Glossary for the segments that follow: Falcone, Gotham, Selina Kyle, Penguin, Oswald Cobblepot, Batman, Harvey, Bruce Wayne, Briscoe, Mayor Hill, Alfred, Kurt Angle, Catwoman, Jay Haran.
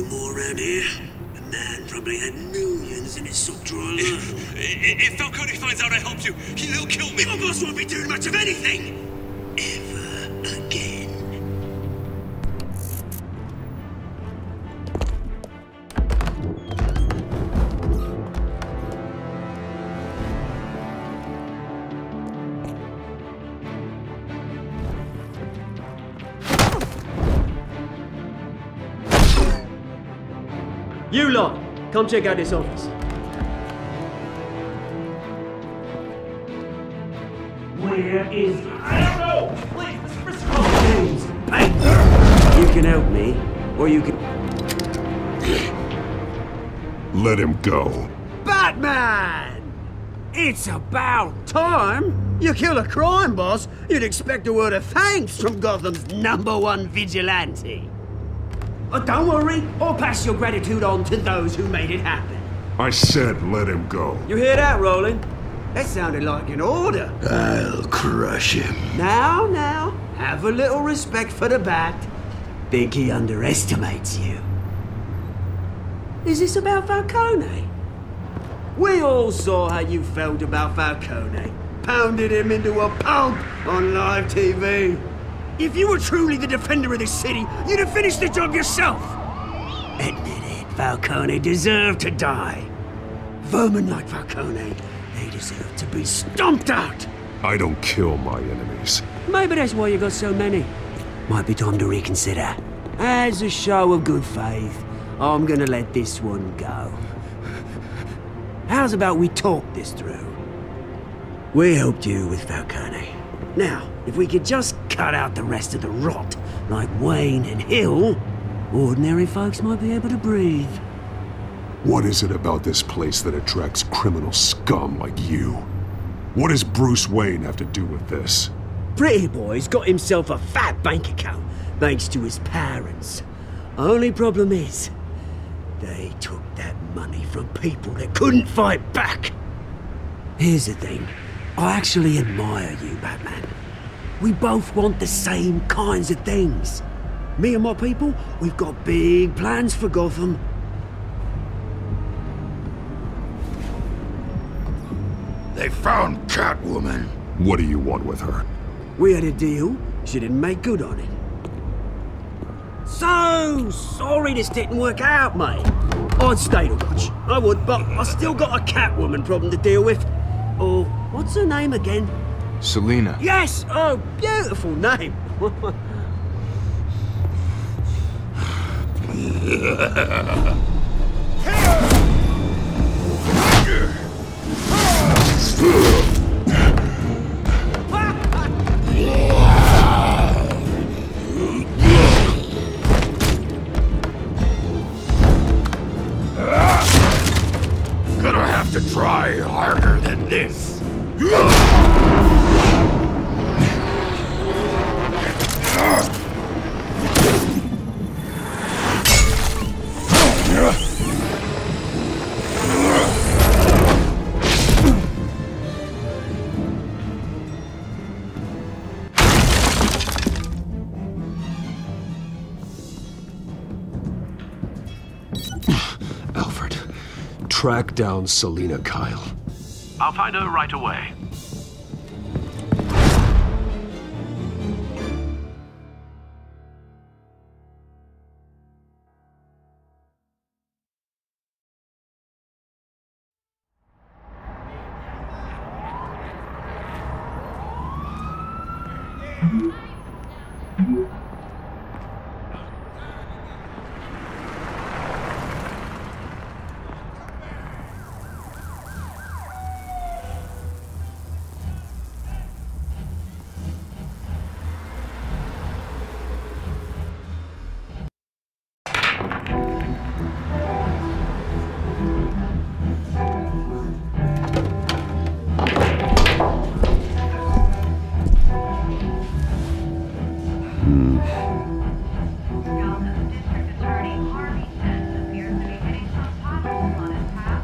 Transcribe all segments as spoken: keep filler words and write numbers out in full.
him already. The man probably had millions in his subdrawer. If, if Falcone finds out I helped you, he'll kill me. Your boss won't be doing much of anything! Ever again. You lot, come check out this office. Where is he? I don't know! Please, Mister Briscoe! I... You can help me, or you can... Let him go. Batman! It's about time! You kill a crime boss, you'd expect a word of thanks from Gotham's number one vigilante. But don't worry, I'll pass your gratitude on to those who made it happen. I said let him go. You hear that, Roland? That sounded like an order. I'll crush him. Now, now, have a little respect for the bat. Think he underestimates you. Is this about Falcone? We all saw how you felt about Falcone. Pounded him into a pulp on live T V. If you were truly the defender of this city, you'd have finished the job yourself! Admit it, Falcone deserved to die. Vermin like Falcone, they deserve to be stomped out! I don't kill my enemies. Maybe that's why you got so many. Might be time to reconsider. As a show of good faith, I'm gonna let this one go. How's about we talk this through? We helped you with Falcone. Now, if we could just cut out the rest of the rot, like Wayne and Hill, ordinary folks might be able to breathe. What is it about this place that attracts criminal scum like you? What does Bruce Wayne have to do with this? Pretty boy's got himself a fat bank account, thanks to his parents. Only problem is, they took that money from people that couldn't fight back. Here's the thing. I actually admire you, Batman. We both want the same kinds of things. Me and my people, we've got big plans for Gotham. They found Catwoman. What do you want with her? We had a deal. She didn't make good on it. So sorry this didn't work out, mate. I'd stay to watch. I would, but I still got a Catwoman problem to deal with. Or, what's her name again? Selina. Yes! Oh, beautiful name! Gonna have to try harder than this. Alfred, track down Selina Kyle. I'll find her right away.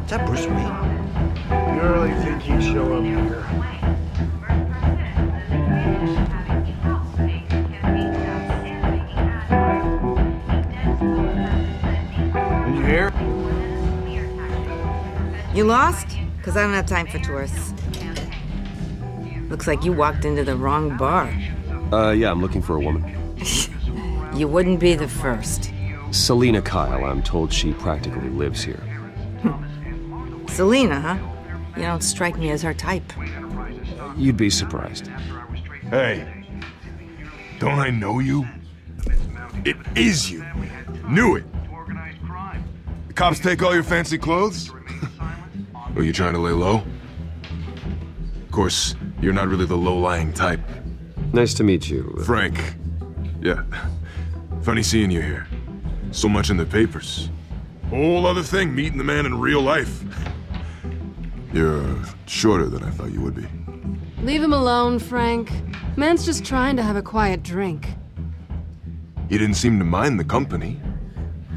Is that Bruce Wayne? You really think he'd show up here? You lost? Because I don't have time for tourists. Looks like you walked into the wrong bar. Uh, yeah, I'm looking for a woman. You wouldn't be the first. Selina Kyle, I'm told she practically lives here. Selina, huh? You don't strike me as her type. You'd be surprised. Hey, don't I know you? It is you. Knew it. The cops take all your fancy clothes? Are you trying to lay low? Of course, you're not really the low-lying type. Nice to meet you. Frank. Yeah. Funny seeing you here. So much in the papers. Whole other thing, meeting the man in real life. You're shorter than I thought you would be. Leave him alone, Frank. Man's just trying to have a quiet drink. You didn't seem to mind the company.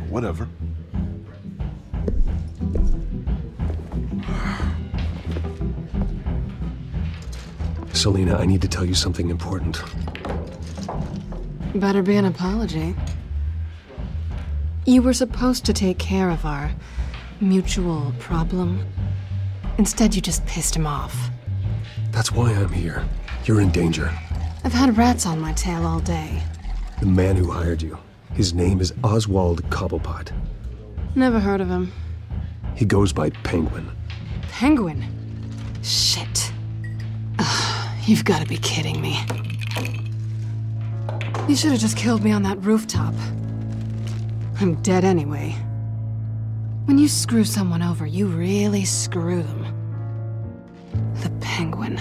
Whatever. Selina, I need to tell you something important. Better be an apology. You were supposed to take care of our mutual problem. Instead, you just pissed him off. That's why I'm here. You're in danger. I've had rats on my tail all day. The man who hired you, his name is Oswald Cobblepot. Never heard of him. He goes by Penguin. Penguin? Shit. Ugh, you've got to be kidding me. You should have just killed me on that rooftop. I'm dead anyway. When you screw someone over, you really screw them. The Penguin.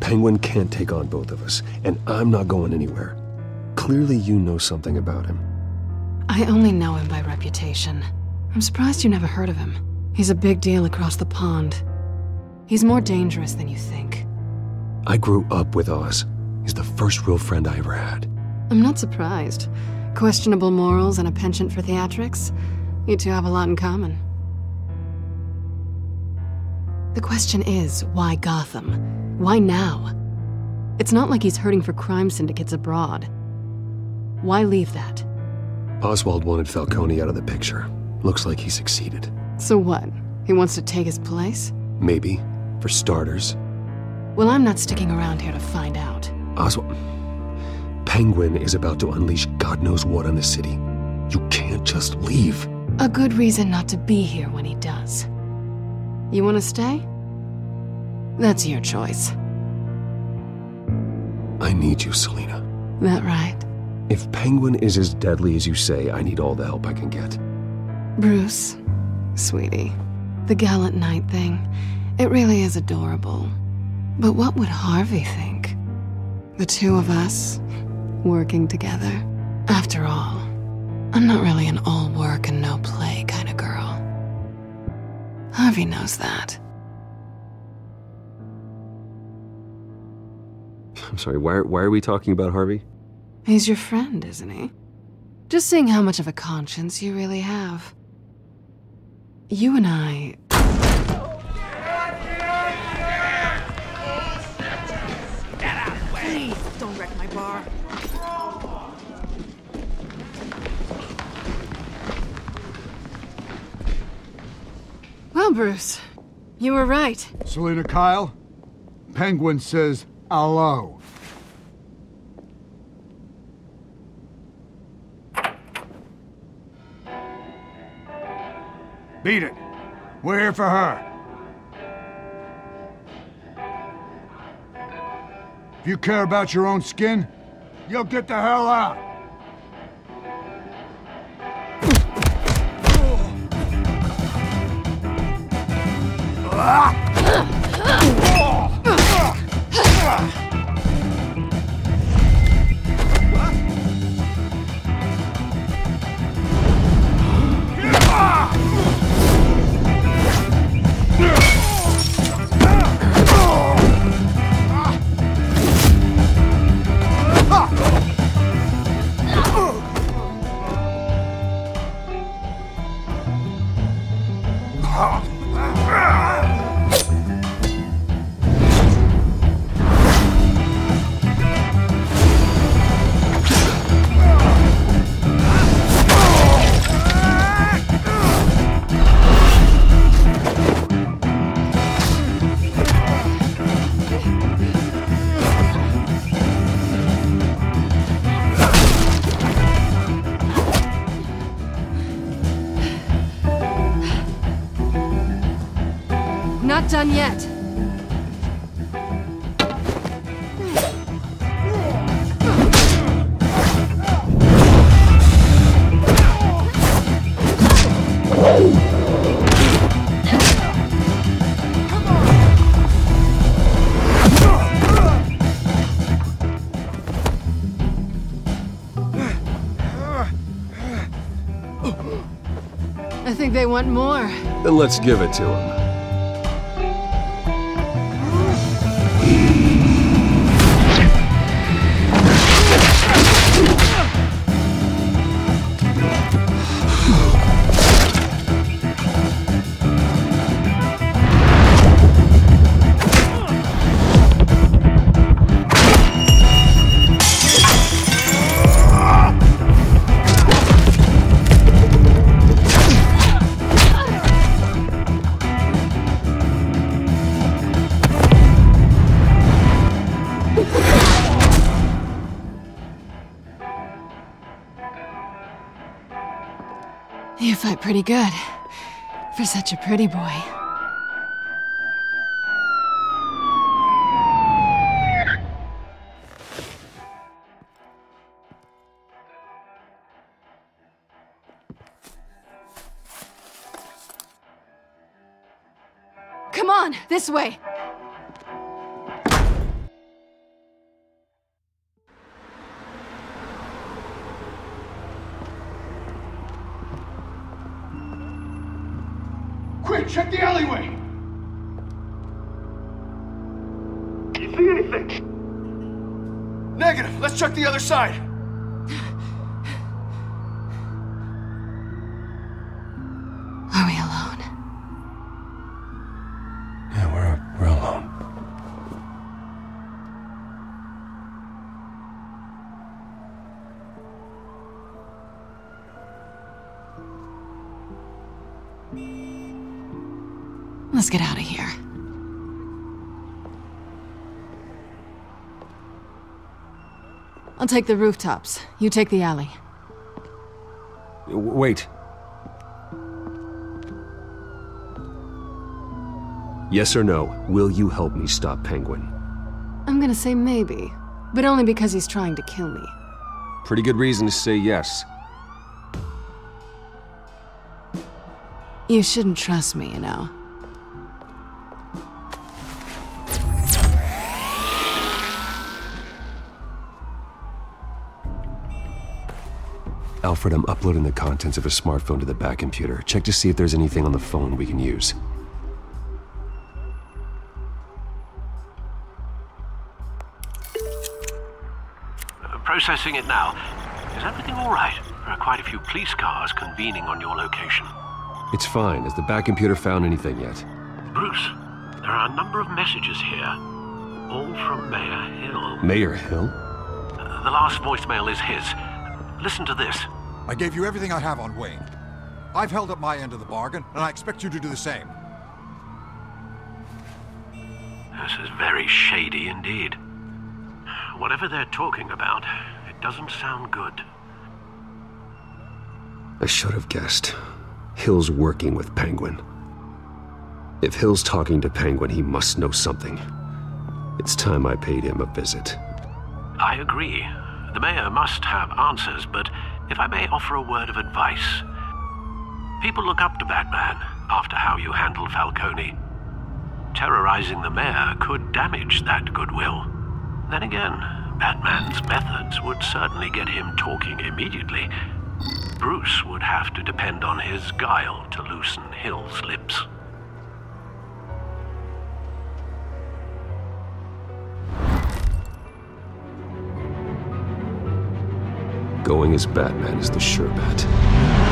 Penguin can't take on both of us, and I'm not going anywhere. Clearly you know something about him. I only know him by reputation. I'm surprised you never heard of him. He's a big deal across the pond. He's more dangerous than you think. I grew up with Oz. He's the first real friend I ever had. I'm not surprised. Questionable morals and a penchant for theatrics. You two have a lot in common. The question is, why Gotham? Why now? It's not like he's hurting for crime syndicates abroad. Why leave that? Oswald wanted Falcone out of the picture. Looks like he succeeded. So what? He wants to take his place? Maybe. For starters. Well, I'm not sticking around here to find out. Oswald... Penguin is about to unleash God knows what on the city. You can't just leave. A good reason not to be here when he does. You want to stay? That's your choice. I need you, Selina. That right? If Penguin is as deadly as you say, I need all the help I can get. Bruce, sweetie, the gallant knight thing, it really is adorable. But what would Harvey think? The two of us... working together. After all, I'm not really an all work and no play kind of girl. Harvey knows that. I'm sorry, why are, why are we talking about Harvey? He's your friend, isn't he? Just seeing how much of a conscience you really have. You and I... Please, don't wreck my bar. Well, Bruce, you were right. Selina Kyle, Penguin says, hello. Beat it. We're here for her. If you care about your own skin, you'll get the hell out. done yet. I think they want more. Then let's give it to them. You fight pretty good, for such a pretty boy. Come on, this way! Check the alleyway! Do you see anything? Negative! Let's check the other side! Are we alone? Yeah, we're, we're alone. Let's get out of here. I'll take the rooftops. You take the alley. Wait. Yes or no, will you help me stop Penguin? I'm gonna say maybe, but only because he's trying to kill me. Pretty good reason to say yes. You shouldn't trust me, you know. Alfred, I'm uploading the contents of his smartphone to the back computer. Check to see if there's anything on the phone we can use. Uh, processing it now. Is everything all right? There are quite a few police cars convening on your location. It's fine. Has the back computer found anything yet? Bruce, there are a number of messages here. All from Mayor Hill. Mayor Hill? Uh, the last voicemail is his. Listen to this. I gave you everything I have on Wayne. I've held up my end of the bargain, and I expect you to do the same. This is very shady indeed. Whatever they're talking about, it doesn't sound good. I should have guessed. Hill's working with Penguin. If Hill's talking to Penguin, he must know something. It's time I paid him a visit. I agree. The mayor must have answers, but if I may offer a word of advice. People look up to Batman after how you handle Falcone. Terrorizing the mayor could damage that goodwill. Then again, Batman's methods would certainly get him talking immediately. Bruce would have to depend on his guile to loosen Hill's lips. Going as Batman is the sure bet.